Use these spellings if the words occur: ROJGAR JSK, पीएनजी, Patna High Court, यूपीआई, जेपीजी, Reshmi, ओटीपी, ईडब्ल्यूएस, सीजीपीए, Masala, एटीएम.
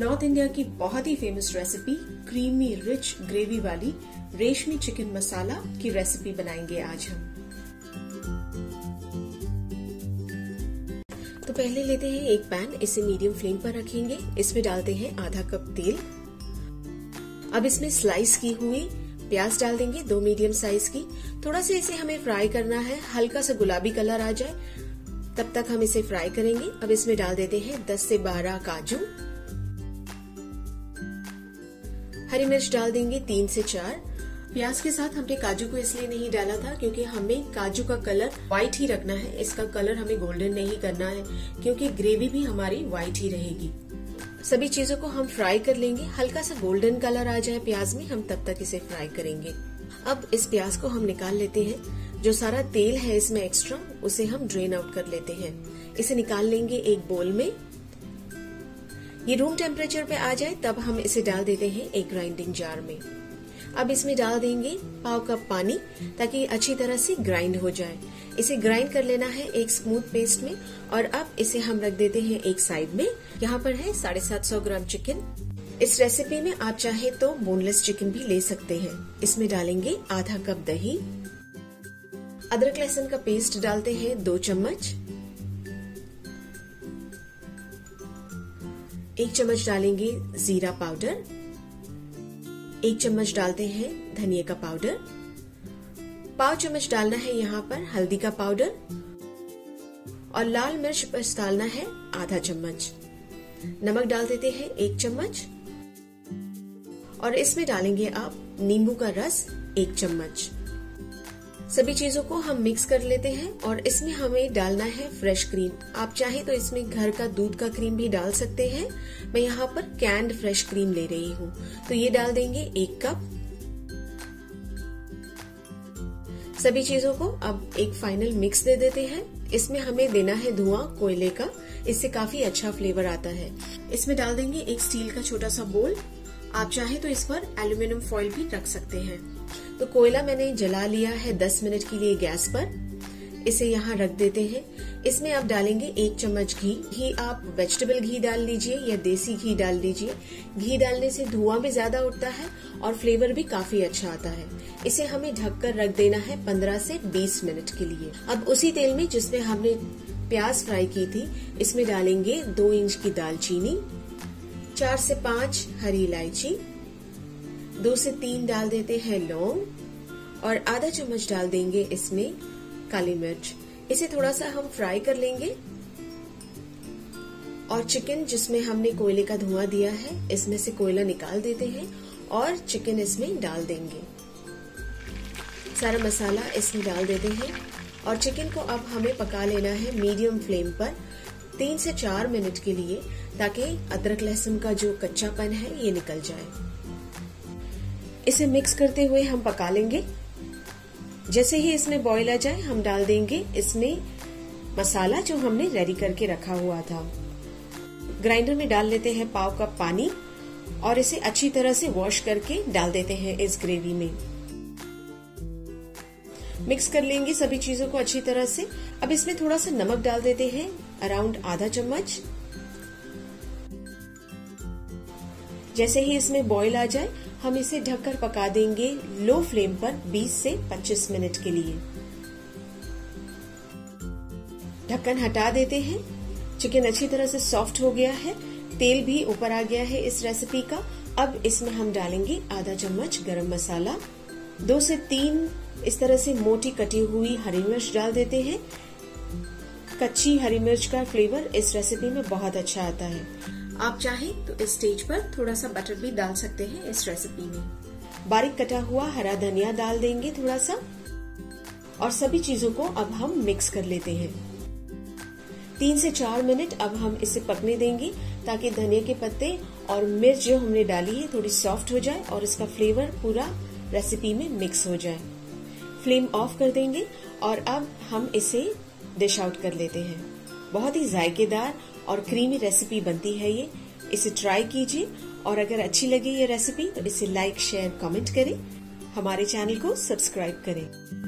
North India की बहुत ही famous recipe creamy rich gravy वाली रेशमी चिकन मसाला की रेसिपी बनाएंगे आज हम। तो पहले लेते हैं एक पैन, इसे मीडियम फ्लेम पर रखेंगे। इसमें डालते हैं आधा कप तेल। अब इसमें स्लाइस की हुई प्याज डाल देंगे, दो मीडियम साइज की। थोड़ा सा इसे हमें फ्राई करना है, हल्का सा गुलाबी कलर आ जाए तब तक हम इसे फ्राई करेंगे। अब इसमें डाल देते हैं 10 से 12 काजू, हरी मिर्च डाल देंगे 3 से 4। प्याज के साथ हमने काजू को इसलिए नहीं डाला था क्योंकि हमें काजू का कलर व्हाइट ही रखना है, इसका कलर हमें गोल्डन नहीं करना है क्योंकि ग्रेवी भी हमारी व्हाइट ही रहेगी। सभी चीजों को हम फ्राई कर लेंगे, हल्का सा गोल्डन कलर आ जाए प्याज में, हम तब तक इसे फ्राई करेंगे। अब इस प्याज को हम निकाल लेते हैं, जो सारा तेल है इसमें एक्स्ट्रा उसे हम ड्रेन आउट कर लेते हैं। इसे निकाल लेंगे एक बोल में, ये रूम टेम्परेचर पे आ जाए तब हम इसे डाल देते हैं एक ग्राइंडिंग जार में। अब इसमें डाल देंगे पाव कप पानी ताकि अच्छी तरह से ग्राइंड हो जाए। इसे ग्राइंड कर लेना है एक स्मूथ पेस्ट में। और अब इसे हम रख देते हैं एक साइड में। यहाँ पर है 750 ग्राम चिकन। इस रेसिपी में आप चाहे तो बोनलेस चिकन भी ले सकते हैं। इसमें डालेंगे आधा कप दही, अदरक लहसुन का पेस्ट डालते हैं 2 चम्मच, 1 चम्मच डालेंगे जीरा पाउडर, 1 चम्मच डालते हैं धनिया का पाउडर, 4 चम्मच डालना है यहाँ पर हल्दी का पाउडर, और लाल मिर्च बस डालना है आधा चम्मच। नमक डाल देते हैं 1 चम्मच, और इसमें डालेंगे आप नींबू का रस 1 चम्मच। सभी चीजों को हम मिक्स कर लेते हैं और इसमें हमें डालना है फ्रेश क्रीम। आप चाहे तो इसमें घर का दूध का क्रीम भी डाल सकते हैं, मैं यहाँ पर कैंड फ्रेश क्रीम ले रही हूँ। तो ये डाल देंगे 1 कप। सभी चीजों को अब एक फाइनल मिक्स दे देते हैं। इसमें हमें देना है धुआं कोयले का, इससे काफी अच्छा फ्लेवर आता है। इसमें डाल देंगे एक स्टील का छोटा सा बोल, आप चाहे तो इस पर एल्यूमिनियम फॉइल भी रख सकते हैं। तो कोयला मैंने जला लिया है 10 मिनट के लिए गैस पर, इसे यहाँ रख देते हैं। इसमें आप डालेंगे 1 चम्मच घी, आप वेजिटेबल घी डाल लीजिए या देसी घी डाल लीजिए। घी डालने से धुआं भी ज्यादा उठता है और फ्लेवर भी काफी अच्छा आता है। इसे हमें ढककर रख देना है 15 से 20 मिनट के लिए। अब उसी तेल में जिसमें हमने प्याज फ्राई की थी, इसमें डालेंगे 2 इंच की दालचीनी, 4 से 5 हरी इलायची, 2 से 3 डाल देते हैं लौंग, और आधा चम्मच डाल देंगे इसमें काली मिर्च। इसे थोड़ा सा हम फ्राई कर लेंगे और चिकन जिसमें हमने कोयले का धुआं दिया है इसमें से कोयला निकाल देते हैं और चिकन इसमें डाल देंगे। सारा मसाला इसमें डाल देते हैं और चिकन को अब हमें पका लेना है मीडियम फ्लेम पर 3 से 4 मिनट के लिए, ताकि अदरक लहसुन का जो कच्चापन है ये निकल जाए। इसे मिक्स करते हुए हम पका लेंगे। जैसे ही इसमें बॉईल आ जाए हम डाल देंगे इसमें मसाला जो हमने रेडी करके रखा हुआ था। ग्राइंडर में डाल लेते हैं पाव कप पानी और इसे अच्छी तरह से वॉश करके डाल देते हैं इस ग्रेवी में। मिक्स कर लेंगे सभी चीजों को अच्छी तरह से। अब इसमें थोड़ा सा नमक डाल देते हैं, अराउंड आधा चम्मच। जैसे ही इसमें बॉईल आ जाए हम इसे ढककर पका देंगे लो फ्लेम पर 20 से 25 मिनट के लिए। ढक्कन हटा देते हैं। चिकन अच्छी तरह से सॉफ्ट हो गया है, तेल भी ऊपर आ गया है इस रेसिपी का। अब इसमें हम डालेंगे आधा चम्मच गरम मसाला, 2 से 3 इस तरह से मोटी कटी हुई हरी मिर्च डाल देते हैं। कच्ची हरी मिर्च का फ्लेवर इस रेसिपी में बहुत अच्छा आता है। आप चाहें तो इस स्टेज पर थोड़ा सा बटर भी डाल सकते हैं इस रेसिपी में। बारीक कटा हुआ हरा धनिया डाल देंगे थोड़ा सा, और सभी चीजों को अब हम मिक्स कर लेते हैं। 3 से 4 मिनट अब हम इसे पकने देंगे ताकि धनिया के पत्ते और मिर्च जो हमने डाली है थोड़ी सॉफ्ट हो जाए और इसका फ्लेवर पूरा रेसिपी में मिक्स हो जाए। फ्लेम ऑफ कर देंगे और अब हम इसे डिश आउट कर लेते हैं। बहुत ही जायकेदार और क्रीमी रेसिपी बनती है ये। इसे ट्राई कीजिए और अगर अच्छी लगे ये रेसिपी तो इसे लाइक, शेयर, कमेंट करें। हमारे चैनल को सब्सक्राइब करें।